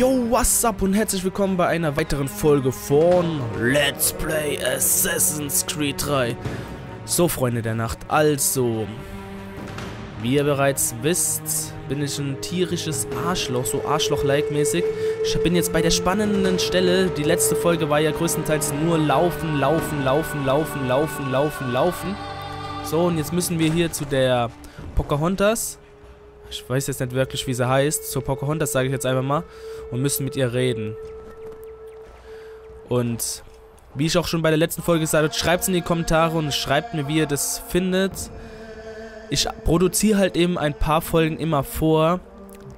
Yo, what's up und herzlich willkommen bei einer weiteren Folge von Let's Play Assassin's Creed 3. So, Freunde der Nacht, also, wie ihr bereits wisst, bin ich ein tierisches Arschloch, so Arschloch-like-mäßig. Ich bin jetzt bei der spannenden Stelle, die letzte Folge war ja größtenteils nur laufen. So, und jetzt müssen wir hier zu der Pocahontas. Ich weiß jetzt nicht wirklich, wie sie heißt. Zur Pocahontas sage ich jetzt einfach mal. Und müssen mit ihr reden. Und wie ich auch schon bei der letzten Folge gesagt habe, schreibt es in die Kommentare und schreibt mir, wie ihr das findet. Ich produziere halt eben ein paar Folgen immer vor.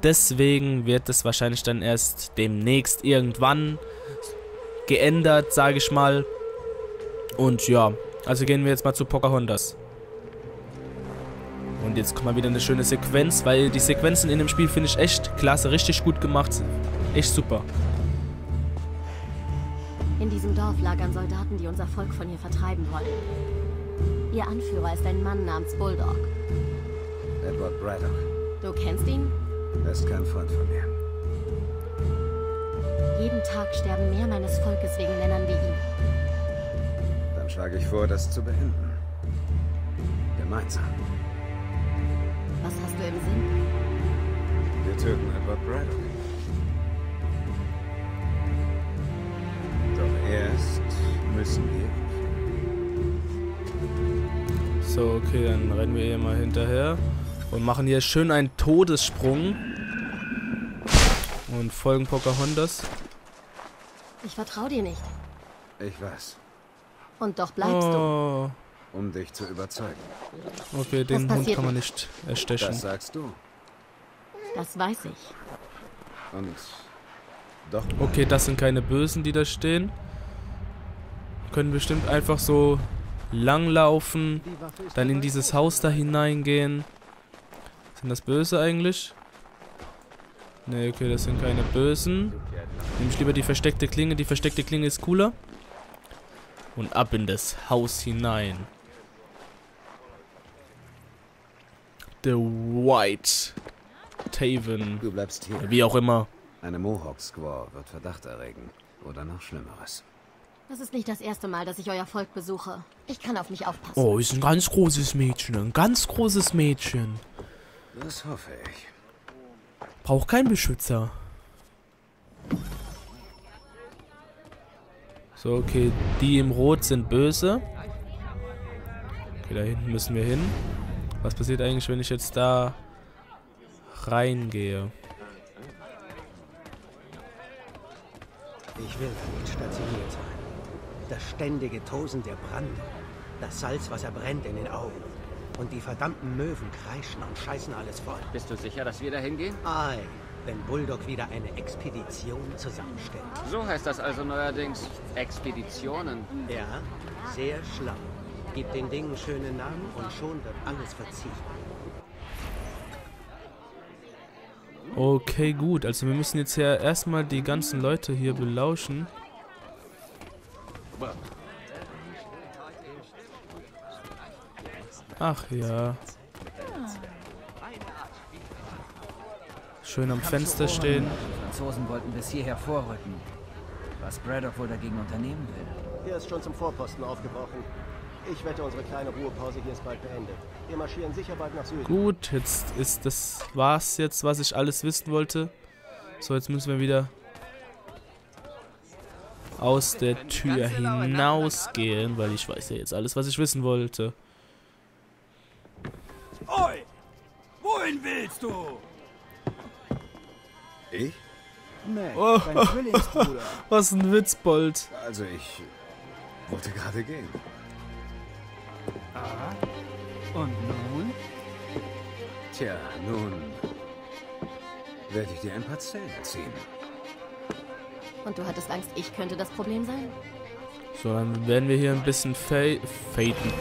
Deswegen wird es wahrscheinlich dann erst demnächst irgendwann geändert, sage ich mal. Und ja, also gehen wir jetzt mal zu Pocahontas. Und jetzt kommt mal wieder eine schöne Sequenz, weil die Sequenzen in dem Spiel finde ich echt klasse, richtig gut gemacht. Echt super. In diesem Dorf lagern Soldaten, die unser Volk von hier vertreiben wollen. Ihr Anführer ist ein Mann namens Bulldog. Edward Braddock. Du kennst ihn? Er ist kein Freund von mir. Jeden Tag sterben mehr meines Volkes wegen Männern wie ihn. Dann schlage ich vor, das zu beenden. Gemeinsam. Was hast du im Sinn? Wir töten Edward Braddock. Doch erst müssen wir. So, okay, dann rennen wir hier mal hinterher. Und machen hier schön einen Todessprung. Und folgen Pocahontas. Ich vertraue dir nicht. Ich weiß. Und doch bleibst du. Um dich zu überzeugen. Okay, den Hund kann man nicht erstechen. Das sagst du. Das weiß ich. Und doch. Okay, das sind keine Bösen, die da stehen. Können bestimmt einfach so langlaufen, dann in dieses Haus da hineingehen. Sind das Böse eigentlich? Ne, okay, das sind keine Bösen. Nimm ich lieber die versteckte Klinge. Die versteckte Klinge ist cooler. Und ab in das Haus hinein. The White Taven. Du bleibst hier. Wie auch immer. Eine Mohawk-Squaw wird Verdacht erregen. Oder noch Schlimmeres. Das ist nicht das erste Mal, dass ich euer Volk besuche. Ich kann auf mich aufpassen. Oh, ist ein ganz großes Mädchen. Ein ganz großes Mädchen. Das hoffe ich. Braucht keinen Beschützer. So, okay. Die im Rot sind böse. Okay, da hinten müssen wir hin. Was passiert eigentlich, wenn ich jetzt da reingehe? Ich will nicht stationiert sein. Das ständige Tosen der Brande. Das Salzwasser brennt in den Augen. Und die verdammten Möwen kreischen und scheißen alles voll. Bist du sicher, dass wir da hingehen? Ei, wenn Bulldog wieder eine Expedition zusammenstellt. So heißt das also neuerdings. Expeditionen. Ja, sehr schlau. Gib den Dingen schöne Namen und schon wird alles verziehen. Okay, gut. Also wir müssen jetzt ja erstmal die ganzen Leute hier belauschen. Ach ja. Schön am Fenster stehen. Die Franzosen wollten bis hierher vorrücken. Was Braddock wohl dagegen unternehmen will. Er ist schon zum Vorposten aufgebrochen. Ich wette, unsere kleine Ruhepause hier ist bald beendet. Wir marschieren sicher bald nach Süden. Gut, jetzt ist das war's jetzt, was ich alles wissen wollte. So, jetzt müssen wir wieder aus der Tür hinausgehen, weil ich weiß ja jetzt alles, was ich wissen wollte. Oi! Wohin willst du? Ich? Nee, oh. Dein Zwillingsbruder. Was ein Witzbold. Also ich wollte gerade gehen. Aha. Und nun? Tja, nun werde ich dir ein paar Zähne ziehen. Und du hattest Angst, ich könnte das Problem sein? So, dann werden wir hier ein bisschen fighten.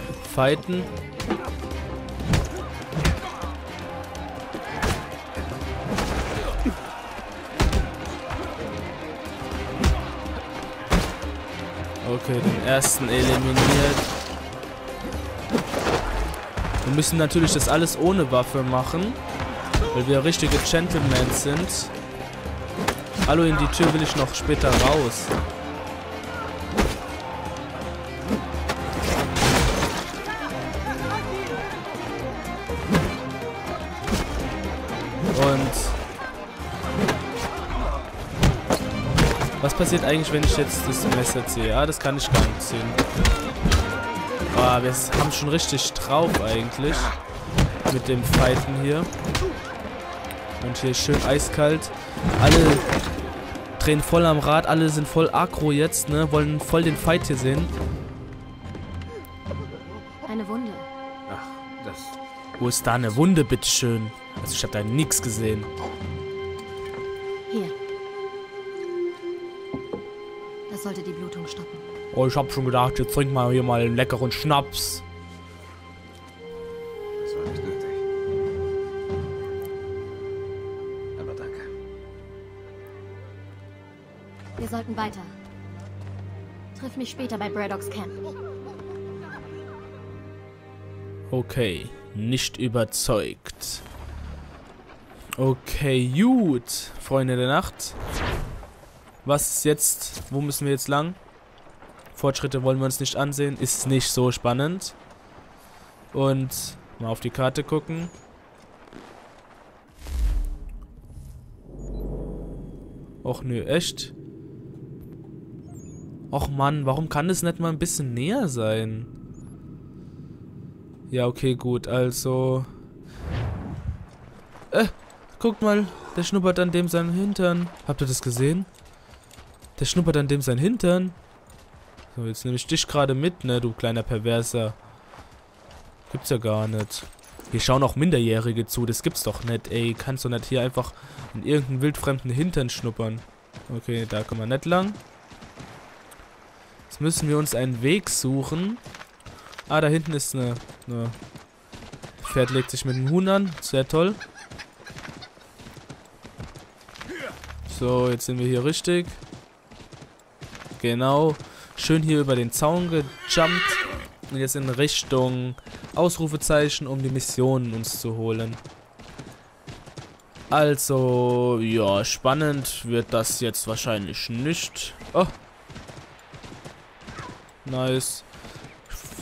Okay, den ersten eliminiert. Wir müssen natürlich das alles ohne Waffe machen, weil wir richtige Gentlemen sind. Hallo, in die Tür will ich noch später raus. Was passiert eigentlich, wenn ich jetzt das Messer ziehe? Ah, das kann ich gar nicht ziehen. Ah, wir haben schon richtig drauf eigentlich. Mit dem Fighten hier. Und hier schön eiskalt. Alle drehen voll am Rad, alle sind voll aggro jetzt, ne? Wollen voll den Fight hier sehen. Eine Wunde. Ach, das... Wo ist da eine Wunde, bitteschön? Also ich habe da nichts gesehen. Hier. Das sollte die Blutung stoppen. Oh, ich habe schon gedacht, jetzt trinken wir hier mal einen leckeren Schnaps. Das war nicht nötig. Aber danke. Wir sollten weiter. Triff mich später bei Braddocks Camp. Okay, nicht überzeugt. Okay, gut, Freunde der Nacht. Was jetzt? Wo müssen wir jetzt lang? Fortschritte wollen wir uns nicht ansehen. Ist nicht so spannend. Und mal auf die Karte gucken. Och nö, echt? Och Mann, warum kann das nicht mal ein bisschen näher sein? Ja, okay, gut, also... guckt mal, der schnuppert an dem seinen Hintern. Habt ihr das gesehen? Der schnuppert an dem sein Hintern. So, jetzt nehme ich dich gerade mit, ne, du kleiner Perverser. Gibt's ja gar nicht. Hier schauen auch Minderjährige zu, das gibt's doch nicht, ey. Kannst du nicht hier einfach in irgendeinen wildfremden Hintern schnuppern. Okay, da kommen wir nicht lang. Jetzt müssen wir uns einen Weg suchen. Ah, da hinten ist eine... Pferd legt sich mit dem Huhn an, sehr toll. So, jetzt sind wir hier richtig. Genau. Schön hier über den Zaun gejumpt. Und jetzt in Richtung Ausrufezeichen, um die Missionen uns zu holen. Also, ja, spannend wird das jetzt wahrscheinlich nicht. Oh. Nice.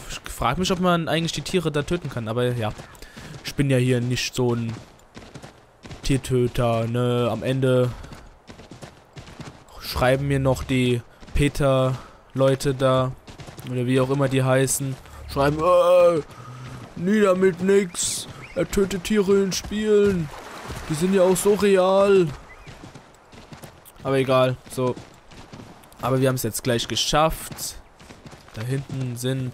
Ich frage mich, ob man eigentlich die Tiere da töten kann. Aber ja, ich bin ja hier nicht so ein Tiertöter, ne? Am Ende schreiben mir noch die... Peter-Leute da, oder wie auch immer die heißen, schreiben, nieder mit nix, er tötet Tiere in Spielen, die sind ja auch so real. Aber egal, so. Aber wir haben es jetzt gleich geschafft. Da hinten sind...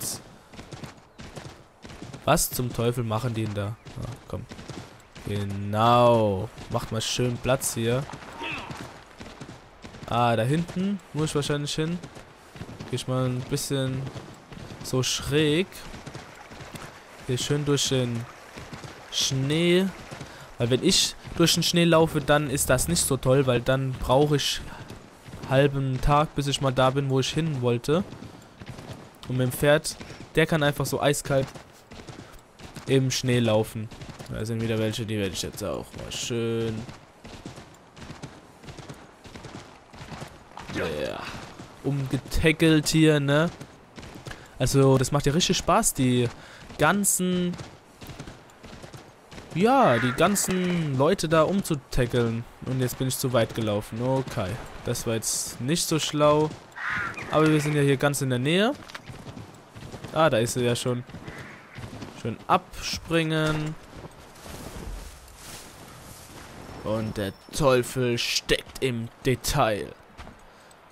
Was zum Teufel machen die denn da? Ah, komm. Genau. Macht mal schön Platz hier. Ah, da hinten muss ich wahrscheinlich hin. Gehe ich mal ein bisschen so schräg. Hier schön durch den Schnee. Weil wenn ich durch den Schnee laufe, dann ist das nicht so toll, weil dann brauche ich einen halben Tag, bis ich mal da bin, wo ich hin wollte. Und mit dem Pferd, der kann einfach so eiskalt im Schnee laufen. Da sind wieder welche, die werde ich jetzt auch mal schön... Yeah. Umgetackelt hier, ne? Also, das macht ja richtig Spaß, die ganzen... Ja, die ganzen Leute da umzutackeln. Und jetzt bin ich zu weit gelaufen. Okay, das war jetzt nicht so schlau. Aber wir sind ja hier ganz in der Nähe. Ah, da ist er ja schon. Schön abspringen. Und der Teufel steckt im Detail.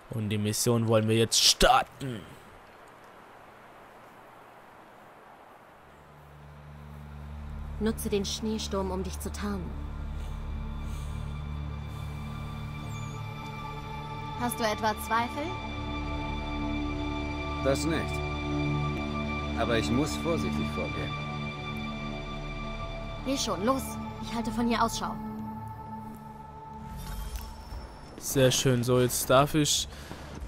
Und die Mission wollen wir jetzt starten. Nutze den Schneesturm, um dich zu tarnen. Hast du etwa Zweifel? Das nicht. Aber ich muss vorsichtig vorgehen. Geh schon, los. Ich halte von hier Ausschau. Sehr schön. So, jetzt darf ich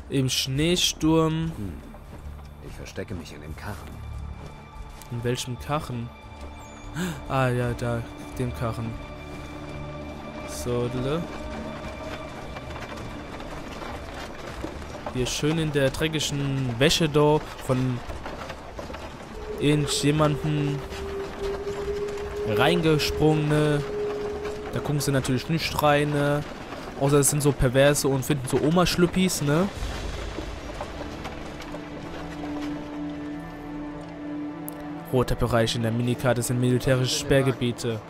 im Schneesturm... Ich verstecke mich in dem Karren. In welchem Karren? Ah, ja, da. Dem Karren. So, Hier schön in der dreckigen Wäsche da von irgendjemanden reingesprungene. Da gucken sie natürlich nicht rein, ne? Außer es sind so Perverse und finden so Oma-Schlüppis, ne? Roter Bereich in der Minikarte sind militärische Sperrgebiete.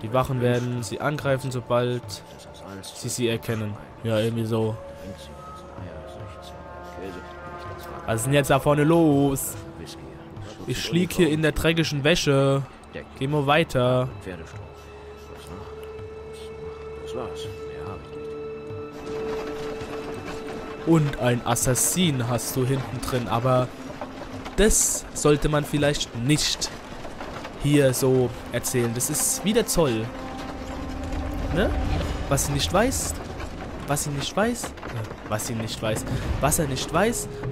Die Wachen werden sie angreifen, sobald sie sie erkennen. Ja, irgendwie so. Was ist denn jetzt da vorne los? Ich lieg hier in der dreckigen Wäsche. Geh mal weiter. Und ein Assassin hast du hinten drin, aber das sollte man vielleicht nicht hier so erzählen. Das ist wie der Zoll. Ne? Was sie nicht weiß, was er nicht weiß,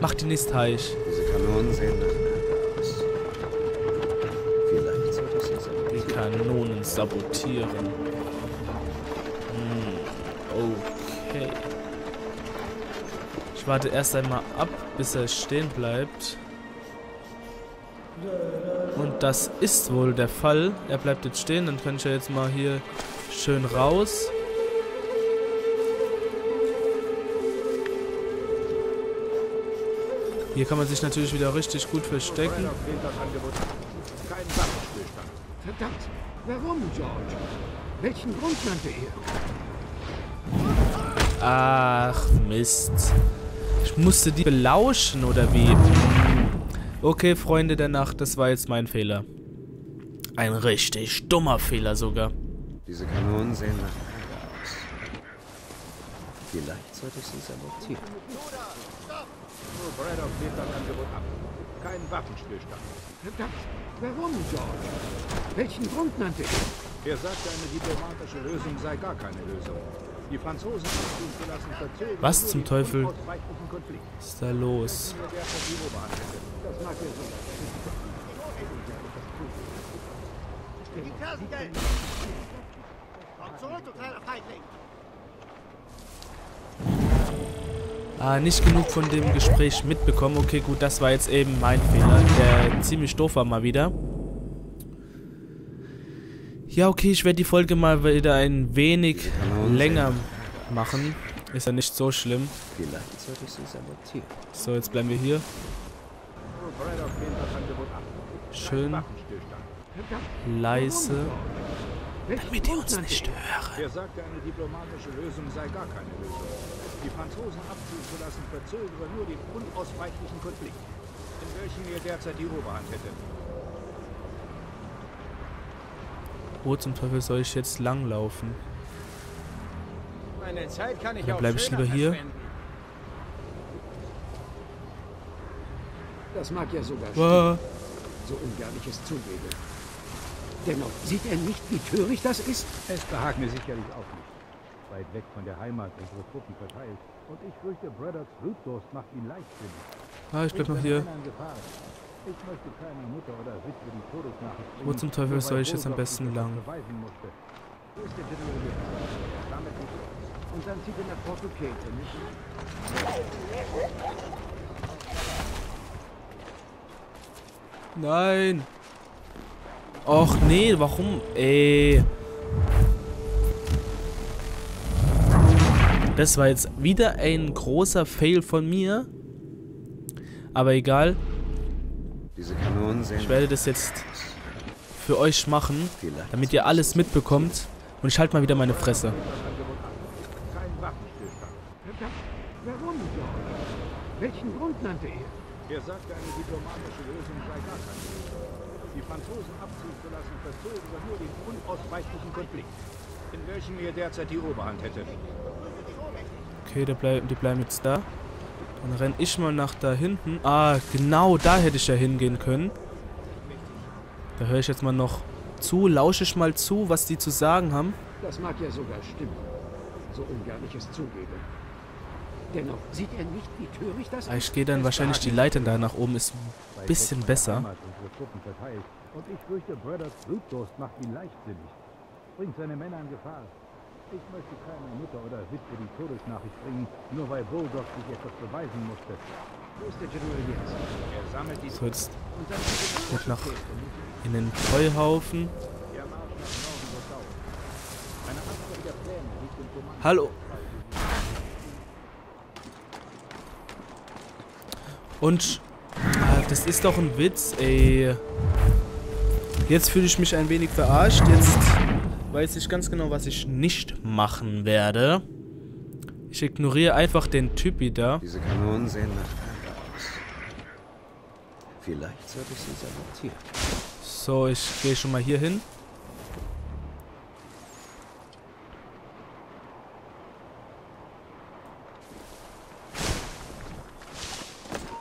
macht ihn nicht heiß. Diese Kanonen sehen nach aus. Vielleicht sollte es jetzt sein. Die Kanonen sabotieren. Okay. Ich warte erst einmal ab, bis er stehen bleibt. Und das ist wohl der Fall. Er bleibt jetzt stehen, dann kann ich ja jetzt mal hier schön raus. Hier kann man sich natürlich wieder richtig gut verstecken. Verdammt, warum, George? Welchen Grund nannte ihr? Ach, Mist. Ich musste die belauschen, oder wie? Okay, Freunde der Nacht, das war jetzt mein Fehler. Ein richtig dummer Fehler sogar. Diese Kanonen sehen nach Ärger aus. Vielleicht sollte ich sie sabotieren. Nur Braddock lehnt das Angebot ab. Keinen Waffenstillstand. Verdammt, warum, George? Welchen Grund nannte er? Er sagte, eine diplomatische Lösung sei gar keine Lösung. Die Franzosen sind zugelassen verzögern. Was zum Teufel ist da los? Ah, nicht genug von dem Gespräch mitbekommen. Okay, gut, das war jetzt eben mein Fehler, der ziemlich doof war mal wieder. Ja, okay, ich werde die Folge mal wieder ein wenig länger machen. Ist ja nicht so schlimm. So, jetzt bleiben wir hier. Schön leise, damit ihr uns nicht hören. Er sagte, eine diplomatische Lösung sei gar keine Lösung. Die Franzosen abziehen zu lassen, verzögere nur den unausweichlichen Konflikt, in welchem ihr derzeit die Oberhand hättet. Wo zum Teufel soll ich jetzt langlaufen? Meine Zeit kann ich auch. Dann bleibe ich lieber hier. Das mag ja sogar stimmen. So ungern ich es zugebe. Dennoch, sieht er nicht, wie töricht das ist? Es behagt mir sicherlich auch nicht. Weit weg von der Heimat, unsere Truppen verteilt. Und ich fürchte, Braddocks Blutdurst macht ihn leichtsinnig. Ah, ich bleib noch hier. Ich möchte keine Mutter oder Witwe die Todesnachricht bringen. Wo zum Teufel soll ich jetzt am besten lang? Und dann zieht er nach Fort Duquesne, nicht? Nein! Och nee, warum? Ey. Das war jetzt wieder ein großer Fail von mir. Aber egal. Ich werde das jetzt für euch machen, damit ihr alles mitbekommt. Und ich halte mal wieder meine Fresse. Welchen Grund nannte ihr? Er sagte, eine diplomatische Lösung sei gar keine Lösung. Die Franzosen abziehen zu lassen, verzögern nur den unausweichlichen Konflikt, in welchem ihr derzeit die Oberhand hättet. Okay, die bleiben jetzt da. Dann renne ich mal nach da hinten. Ah, genau da hätte ich ja hingehen können. Da höre ich jetzt mal noch zu, lausche ich mal zu, was die zu sagen haben. Das mag ja sogar stimmen. So ungern ich es zugebe. Dennoch sieht er nicht, wie töricht das ist. Ich gehe dann wahrscheinlich die Leitern da nach oben, ist ein bisschen besser. Und ich fürchte, Braddocks Blutdurst macht ihn leichtsinnig. Bringt seine Männer in Gefahr. Ich möchte keine Mutter oder Witwe die Todesnachricht bringen, nur weil Bulldog sich etwas beweisen musste. Wo ist der General jetzt? Er sammelt die Schutz. Und dann geht nach in den Heuhaufen. Hallo. Und das ist doch ein Witz, ey. Jetzt fühle ich mich ein wenig verarscht. Jetzt weiß ich ganz genau, was ich nicht machen werde. Ich ignoriere einfach den Typi da. Diese Kanonen sehen nach Panda aus. Vielleicht sollte ich sie sabotieren. So, ich gehe schon mal hier hin.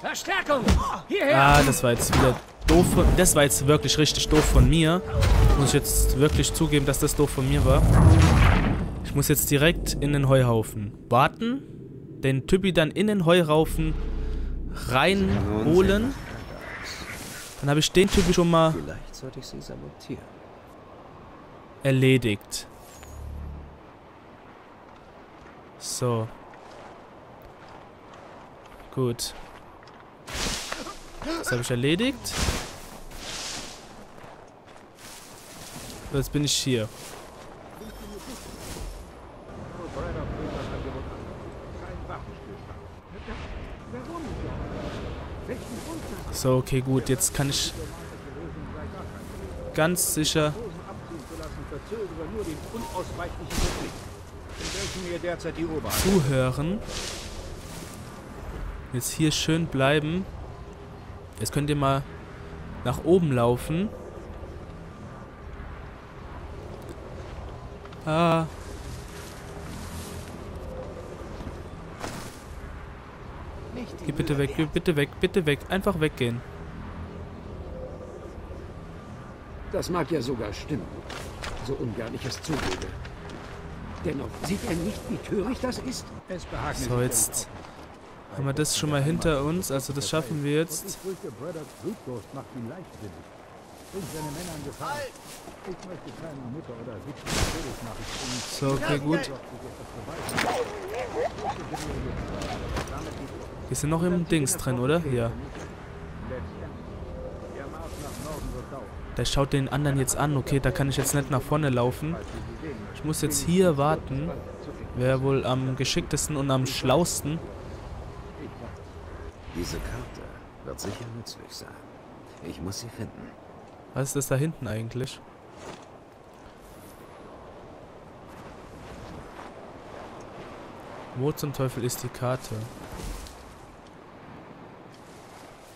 Verstärkung! Hierher! Ah, das war jetzt wieder doof. Das war jetzt wirklich richtig doof von mir. Muss ich jetzt wirklich zugeben, dass das doof von mir war. Ich muss jetzt direkt in den Heuhaufen warten, den Typi dann in den Heuhaufen reinholen. Dann habe ich den Typi schon mal erledigt. So. Gut. Das habe ich erledigt. Jetzt bin ich hier. So, okay, gut. Jetzt kann ich ganz sicher... zuhören. Jetzt hier schön bleiben. Jetzt könnt ihr mal nach oben laufen. Ah. Geh bitte weg, geh bitte weg, bitte weg. Einfach weggehen. Das mag ja sogar stimmen. So ungern ich es zugebe. Dennoch sieht er nicht, wie töricht das ist. Es behagt mich. So, jetzt haben wir das schon mal hinter uns. Also das schaffen wir jetzt. So, okay, gut. Wir sind noch im Dings drin, oder? Ja. Der schaut den anderen jetzt an. Okay, da kann ich jetzt nicht nach vorne laufen. Ich muss jetzt hier warten. Wäre wohl am geschicktesten und am schlausten. Diese Karte wird sicher nützlich sein. Ich muss sie finden. Was ist das da hinten eigentlich? Wo zum Teufel ist die Karte?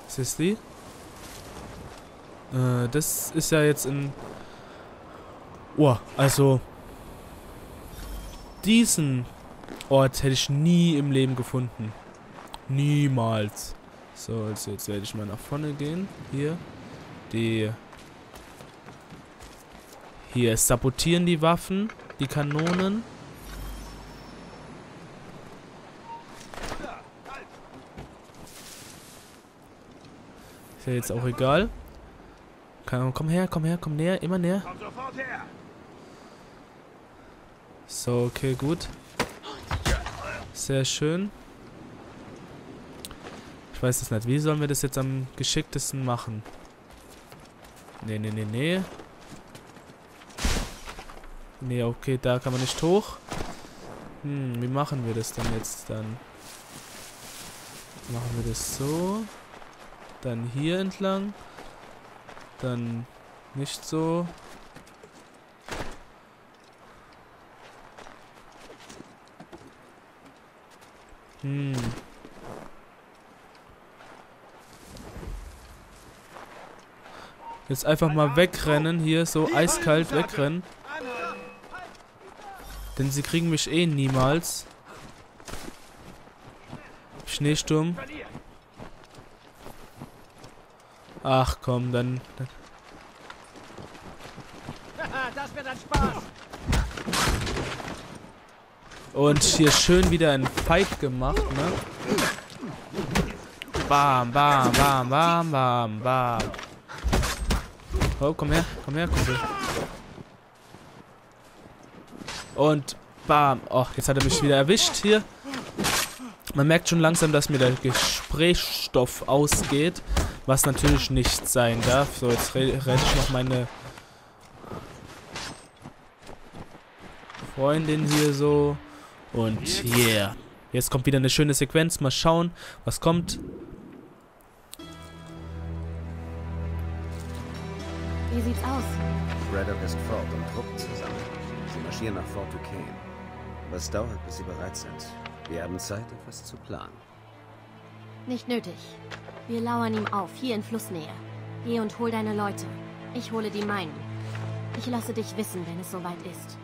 Was ist die? Das ist ja jetzt in... Oh, also... Diesen Ort hätte ich nie im Leben gefunden. Niemals. So, also jetzt werde ich mal nach vorne gehen. Hier. Die... Hier sabotieren die Waffen, die Kanonen. Ist ja jetzt auch egal. Komm her, komm her, komm näher, immer näher. So, okay, gut. Sehr schön. Ich weiß es nicht. Wie sollen wir das jetzt am geschicktesten machen? Nee, nee, nee, nee. Nee, okay, da kann man nicht hoch. Hm, wie machen wir das denn jetzt dann? Machen wir das so. Dann hier entlang. Dann nicht so. Hm. Jetzt einfach mal wegrennen hier, so eiskalt wegrennen. Denn sie kriegen mich eh niemals. Schneesturm. Ach komm, dann... Das wird ein Spaß. Und hier schön wieder ein Pike gemacht, ne? Bam, bam, bam, bam, bam, bam. Oh, komm her, komm her, komm her. Und Bam. Och, jetzt hat er mich wieder erwischt hier. Man merkt schon langsam, dass mir der Gesprächsstoff ausgeht. Was natürlich nicht sein darf. So, jetzt rette ich noch meine Freundin hier so. Und yeah. Jetzt kommt wieder eine schöne Sequenz. Mal schauen, was kommt. Wie sieht's aus? Braddock ist fort und Truppen zusammen. Sie marschieren nach Fort Duquesne. Was dauert, bis sie bereit sind? Wir haben Zeit, etwas zu planen. Nicht nötig. Wir lauern ihm auf, hier in Flussnähe. Geh und hol deine Leute. Ich hole die meinen. Ich lasse dich wissen, wenn es soweit ist.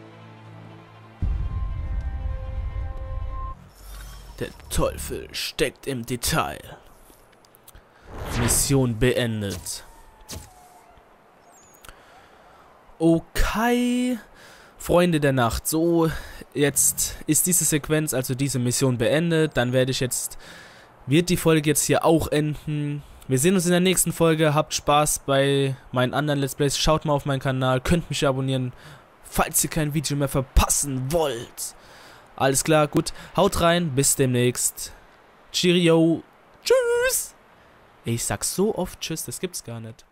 Der Teufel steckt im Detail. Mission beendet. Okay, Freunde der Nacht. So, jetzt ist diese Sequenz, also diese Mission beendet. Dann werde ich jetzt... Wird die Folge jetzt hier auch enden. Wir sehen uns in der nächsten Folge. Habt Spaß bei meinen anderen Let's Plays. Schaut mal auf meinen Kanal. Könnt mich abonnieren, falls ihr kein Video mehr verpassen wollt. Alles klar, gut. Haut rein. Bis demnächst. Cheerio. Tschüss. Ich sag so oft Tschüss, das gibt's gar nicht.